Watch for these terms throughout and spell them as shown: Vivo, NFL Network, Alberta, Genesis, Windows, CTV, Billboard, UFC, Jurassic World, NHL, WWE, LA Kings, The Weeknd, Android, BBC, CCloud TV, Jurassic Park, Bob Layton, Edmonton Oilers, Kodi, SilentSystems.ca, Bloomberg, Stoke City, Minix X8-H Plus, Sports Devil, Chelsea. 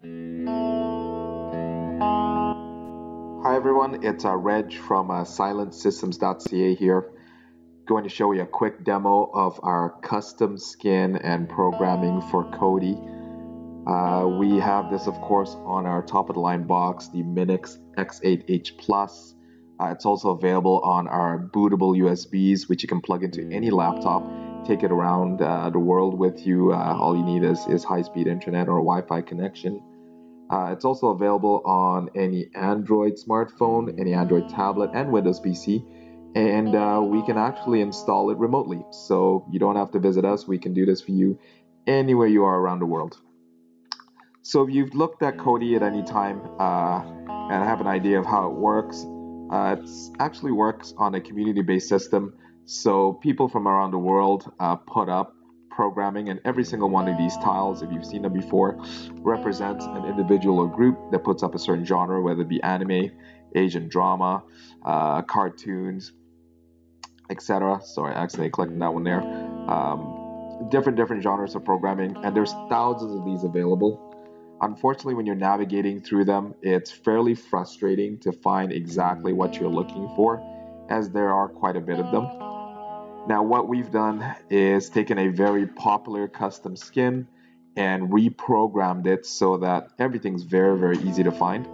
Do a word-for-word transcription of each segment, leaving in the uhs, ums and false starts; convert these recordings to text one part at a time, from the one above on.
Hi everyone, it's uh, Reg from uh, Silent Systems dot C A here. Going to show you a quick demo of our custom skin and programming for Kodi. Uh, we have this, of course, on our top of the line box, the Minix X eight H plus. Uh, it's also available on our bootable U S Bs, which you can plug into any laptop, take it around uh, the world with you. Uh, all you need is, is high-speed internet or a Wi-Fi connection. Uh, it's also available on any Android smartphone, any Android tablet, and Windows P C. And uh, we can actually install it remotely, so you don't have to visit us. We can do this for you anywhere you are around the world. So if you've looked at Kodi at any time uh, and have an idea of how it works, uh, it actually works on a community-based system. So people from around the world uh, put up programming, and every single one of these tiles, if you've seen them before, represents an individual or group that puts up a certain genre, whether it be anime, Asian drama, uh, cartoons, et cetera. Sorry, I accidentally clicked on that one there. Um, different, different genres of programming, and there's thousands of these available. Unfortunately, when you're navigating through them, it's fairly frustrating to find exactly what you're looking for, as there are quite a bit of them. Now, what we've done is taken a very popular custom skin and reprogrammed it so that everything's very, very easy to find.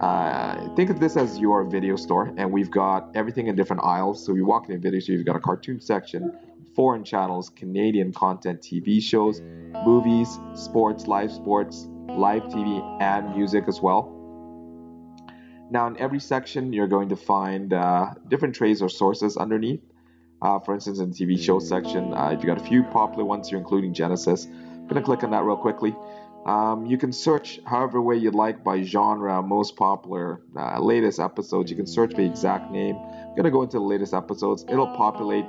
Uh, think of this as your video store, and we've got everything in different aisles. So you walk into a video store, you've got a cartoon section, foreign channels, Canadian content, T V shows, movies, sports, live sports, live T V, and music as well. Now in every section, you're going to find uh, different trays or sources underneath. Uh, for instance, in the T V show section, uh, you've got a few popular ones here, including Genesis. I'm going to click on that real quickly. Um, you can search however way you like by genre, most popular, uh, latest episodes. You can search by exact name. I'm going to go into the latest episodes. It'll populate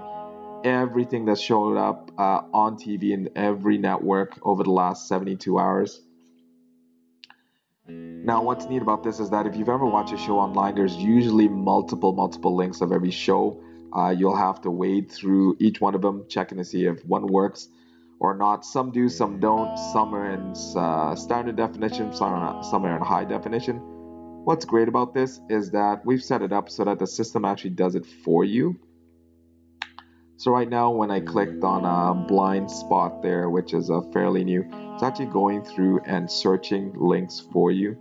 everything that's shown up uh, on T V in every network over the last seventy-two hours. Now, what's neat about this is that if you've ever watched a show online, there's usually multiple, multiple links of every show. Uh, you'll have to wade through each one of them, checking to see if one works or not. Some do, some don't. Some are in uh, standard definition, some are, not, some are in high definition. What's great about this is that we've set it up so that the system actually does it for you. So right now, when I clicked on a blind spot there, which is a fairly new, it's actually going through and searching links for you.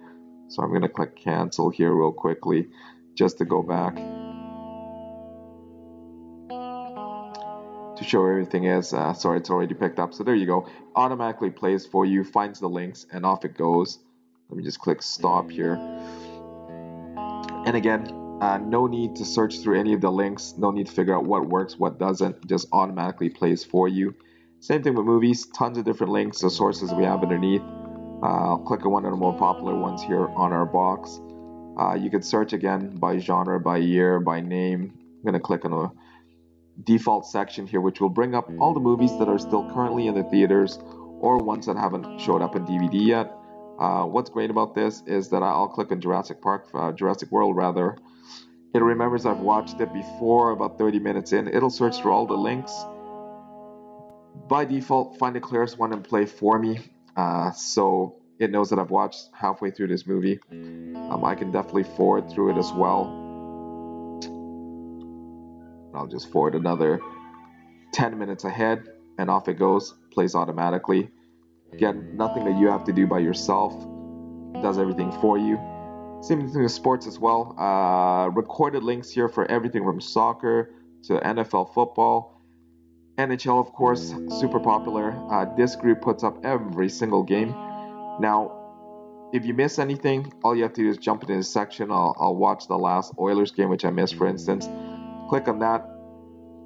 So I'm going to click cancel here real quickly just to go back to show everything is. Uh, sorry, it's already picked up. So there you go. Automatically plays for you, finds the links, and off it goes. Let me just click stop here. And again, uh, no need to search through any of the links. No need to figure out what works, what doesn't. Just automatically plays for you. Same thing with movies. Tons of different links, the sources we have underneath. Uh, I'll click on one of the more popular ones here on our box. Uh, you can search again by genre, by year, by name. I'm going to click on a default section here, which will bring up all the movies that are still currently in the theaters or ones that haven't showed up in D V D yet. Uh, what's great about this is that I'll click on Jurassic Park, uh, Jurassic World rather. It remembers I've watched it before. About thirty minutes in, it'll search through all the links. By default, find the clearest one and play for me. Uh, so it knows that I've watched halfway through this movie. Um, I can definitely forward through it as well. I'll just forward another ten minutes ahead, and off it goes. Plays automatically. Again, nothing that you have to do by yourself. Does everything for you. Same thing with sports as well. Uh, recorded links here for everything from soccer to N F L football. N H L, of course, super popular. Uh, this group puts up every single game. Now, if you miss anything, all you have to do is jump into this section. I'll, I'll watch the last Oilers game, which I missed, for instance. Click on that.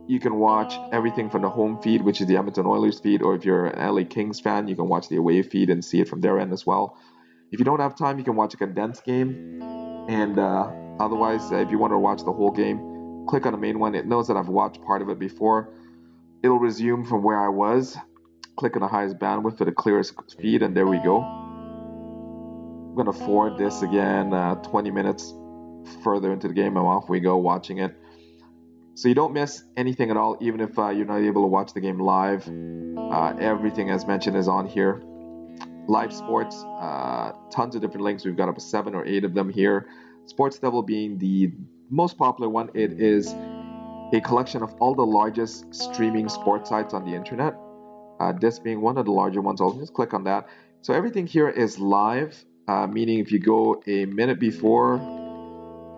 You can watch everything from the home feed, which is the Edmonton Oilers feed, or if you're an L A Kings fan, you can watch the away feed and see it from their end as well. If you don't have time, you can watch a condensed game. And uh, otherwise, uh, if you want to watch the whole game, click on the main one. It knows that I've watched part of it before. It'll resume from where I was. Click on the highest bandwidth for the clearest feed, and there we go. I'm going to forward this again uh, twenty minutes further into the game, and off we go watching it. So you don't miss anything at all, even if uh, you're not able to watch the game live. Uh, everything, as mentioned, is on here. live sports, uh, tons of different links. We've got up to seven or eight of them here. Sports Devil being the most popular one. It is a collection of all the largest streaming sports sites on the internet. Uh, this being one of the larger ones. I'll just click on that. So everything here is live, uh, meaning if you go a minute before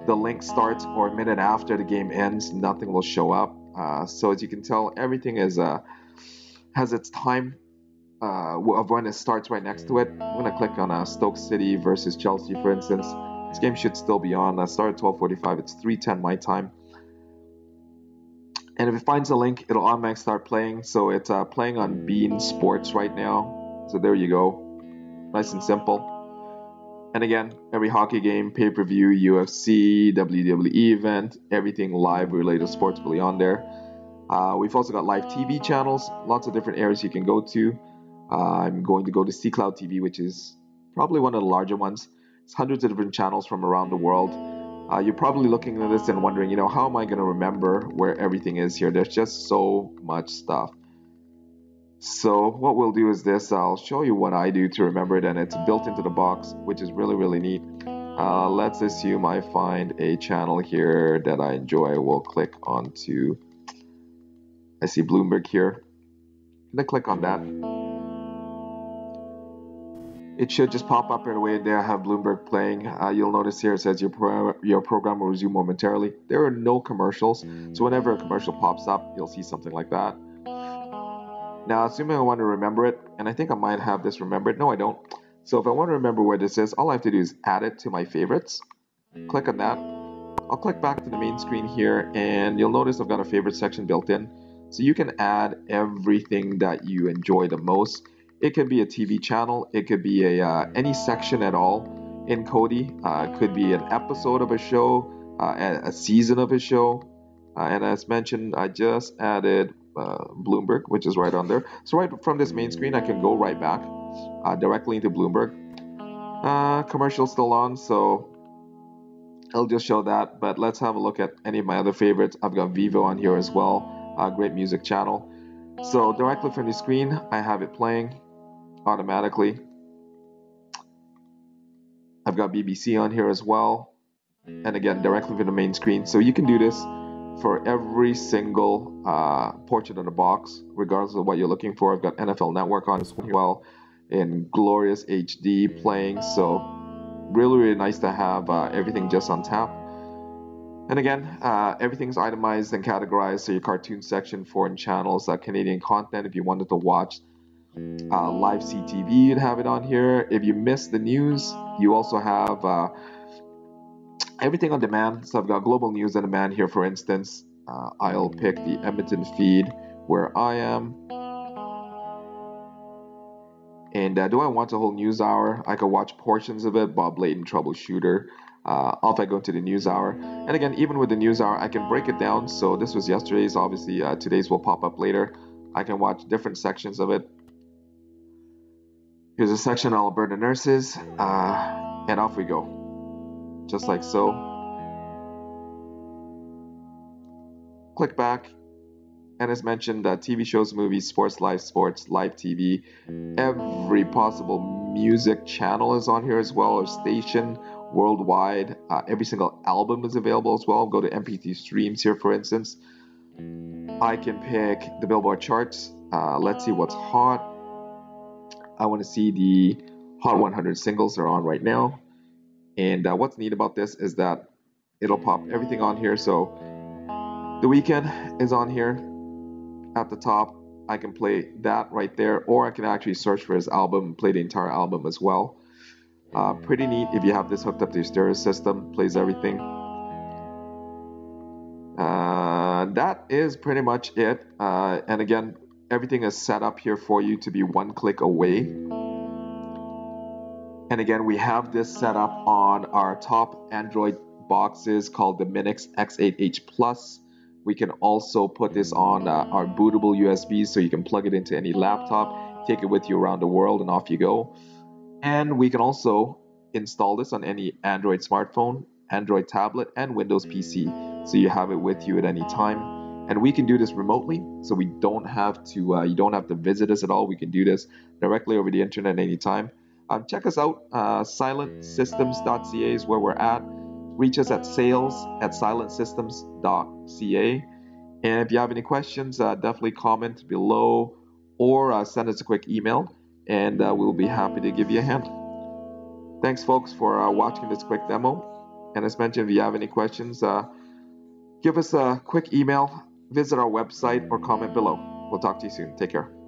the link starts or a minute after the game ends, nothing will show up. Uh, so as you can tell, everything is uh, has its time uh, of when it starts right next to it. I'm going to click on uh, Stoke City versus Chelsea, for instance. This game should still be on. I start at twelve forty-five. It's three ten my time. And if it finds a link, it'll automatically start playing. So it's uh, playing on Bean Sports right now. So there you go. Nice and simple. And again, every hockey game, pay-per-view, U F C, W W E event, everything live related sports will be on there. Uh, we've also got live T V channels. Lots of different areas you can go to. Uh, I'm going to go to CCloud T V, which is probably one of the larger ones. It's hundreds of different channels from around the world. Uh, you're probably looking at this and wondering, you know, how am I going to remember where everything is here? There's just so much stuff. So what we'll do is this. I'll show you what I do to remember it, and it's built into the box, which is really, really neat. Uh, let's assume I find a channel here that I enjoy. We'll click onto, I see Bloomberg here. I'm going to click on that. It should just pop up right away. There I have Bloomberg playing. Uh, you'll notice here it says your, pro your program will resume momentarily. There are no commercials. So whenever a commercial pops up, you'll see something like that. Now, assuming I want to remember it, and I think I might have this remembered. No, I don't. So if I want to remember where this is, all I have to do is add it to my favorites. Click on that. I'll click back to the main screen here, and you'll notice I've got a favorite section built in. So you can add everything that you enjoy the most. It could be a T V channel. It could be a uh, any section at all in Kodi. Uh, it could be an episode of a show, uh, a season of a show. Uh, and as mentioned, I just added Uh, Bloomberg, which is right on there. So right from this main screen, I can go right back uh, directly into Bloomberg. Uh, commercial still on, so I'll just show that. But let's have a look at any of my other favorites. I've got Vivo on here as well. Uh, great music channel. So directly from the screen, I have it playing automatically. I've got B B C on here as well. And again, directly from the main screen. So you can do this for every single uh, portrait in the box, regardless of what you're looking for. I've got N F L Network on as well in glorious H D playing. So really, really nice to have uh, everything just on tap. And again, uh, everything's itemized and categorized. So your cartoon section, foreign channels, uh, Canadian content. If you wanted to watch uh, live C T V, you'd have it on here. If you missed the news, you also have Uh, everything on demand. So I've got global news on demand here, for instance. Uh, I'll pick the Edmonton feed where I am. And uh, do I want a whole news hour? I could watch portions of it. Bob Layton, troubleshooter. Uh, off I go to the news hour. And again, even with the news hour, I can break it down. So this was yesterday's. Obviously, uh, today's will pop up later. I can watch different sections of it. Here's a section on Alberta nurses. Uh, and off we go. Just like so. Click back, and as mentioned, uh, T V shows, movies, sports, live sports, live T V, every possible music channel is on here as well, or station worldwide. Uh, every single album is available as well. Go to M P three streams here, for instance. I can pick the Billboard charts. Uh, let's see what's hot. I want to see the Hot one hundred singles that are on right now. And uh, what's neat about this is that it'll pop everything on here. So The Weeknd is on here at the top. I can play that right there, or I can actually search for his album and play the entire album as well. Uh, pretty neat if you have this hooked up to your stereo system. Plays everything. Uh, that is pretty much it. Uh, and again, everything is set up here for you to be one click away. And again, we have this set up on our top Android boxes called the Minix X eight H plus. We can also put this on uh, our bootable U S Bs, so you can plug it into any laptop, take it with you around the world, and off you go. And we can also install this on any Android smartphone, Android tablet, and Windows P C, so you have it with you at any time. And we can do this remotely, so we don't have to, uh, you don't have to visit us at all. We can do this directly over the internet anytime. Um, check us out. Uh, Silent Systems dot C A is where we're at. Reach us at sales at Silent Systems dot C A. And if you have any questions, uh, definitely comment below or uh, send us a quick email, and uh, we'll be happy to give you a hand. Thanks, folks, for uh, watching this quick demo. And as mentioned, if you have any questions, uh, give us a quick email, visit our website, or comment below. We'll talk to you soon. Take care.